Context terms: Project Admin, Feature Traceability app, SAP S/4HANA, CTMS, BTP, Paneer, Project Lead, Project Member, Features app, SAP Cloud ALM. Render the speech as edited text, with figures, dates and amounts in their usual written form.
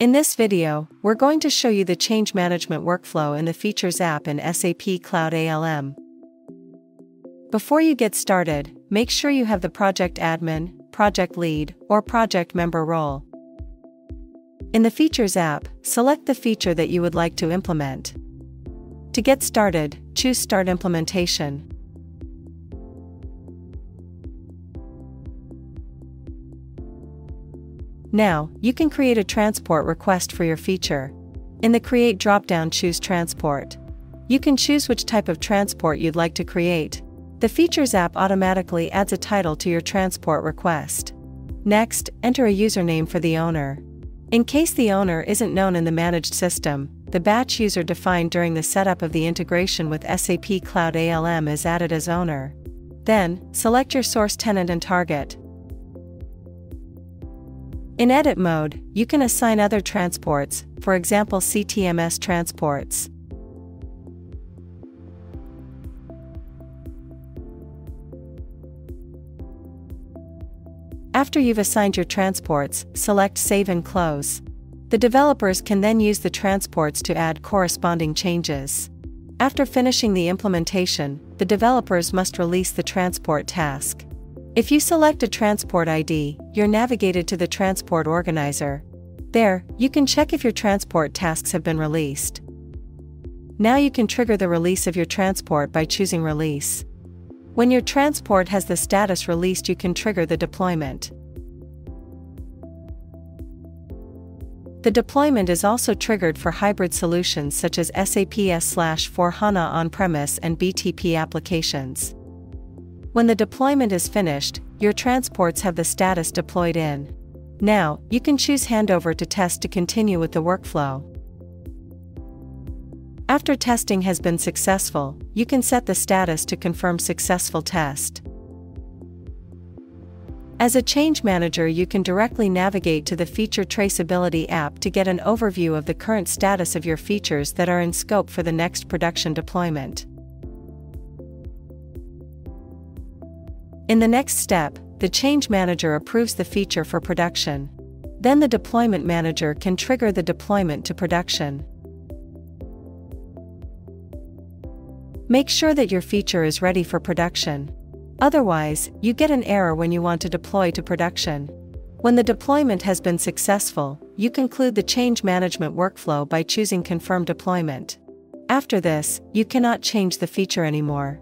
In this video, we're going to show you the change management workflow in the Features app in SAP Cloud ALM. Before you get started, make sure you have the Project Admin, Project Lead, or Project Member role. In the Features app, select the feature that you would like to implement. To get started, choose Start Implementation. Now, you can create a transport request for your feature. In the Create dropdown, choose Transport. You can choose which type of transport you'd like to create. The Features app automatically adds a title to your transport request. Next, enter a username for the owner. In case the owner isn't known in the managed system, the batch user defined during the setup of the integration with SAP Cloud ALM is added as owner. Then, select your source tenant and target. In edit mode, you can assign other transports, for example CTMS transports. After you've assigned your transports, select Save and Close. The developers can then use the transports to add corresponding changes. After finishing the implementation, the developers must release the transport task. If you select a transport ID, you're navigated to the transport organizer. There, you can check if your transport tasks have been released. Now you can trigger the release of your transport by choosing Release. When your transport has the status released, you can trigger the deployment. The deployment is also triggered for hybrid solutions such as SAP S/4HANA on-premise and BTP applications. When the deployment is finished, your transports have the status deployed in. Now, you can choose Handover to test to continue with the workflow. After testing has been successful, you can set the status to confirm successful test. As a change manager, you can directly navigate to the Feature Traceability app to get an overview of the current status of your features that are in scope for the next production deployment. In the next step, the change manager approves the feature for production. Then the deployment manager can trigger the deployment to production. Make sure that your feature is ready for production. Otherwise, you get an error when you want to deploy to production. When the deployment has been successful, you conclude the change management workflow by choosing Confirm Deployment. After this, you cannot change the feature anymore.